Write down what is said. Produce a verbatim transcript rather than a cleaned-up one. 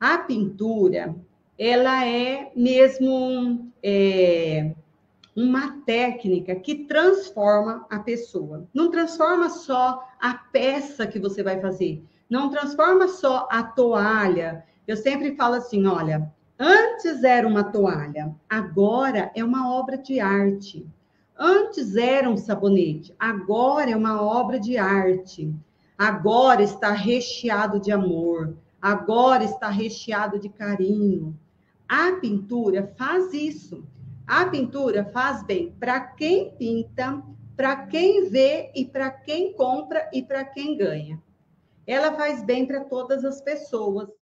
A pintura, ela é mesmo é, uma técnica que transforma a pessoa. Não transforma só a peça que você vai fazer, não transforma só a toalha. Eu sempre falo assim, olha, antes era uma toalha, agora é uma obra de arte. Antes era um sabonete, agora é uma obra de arte. Agora está recheado de amor, agora está recheado de carinho. A pintura faz isso. A pintura faz bem para quem pinta, para quem vê e para quem compra e para quem ganha. Ela faz bem para todas as pessoas.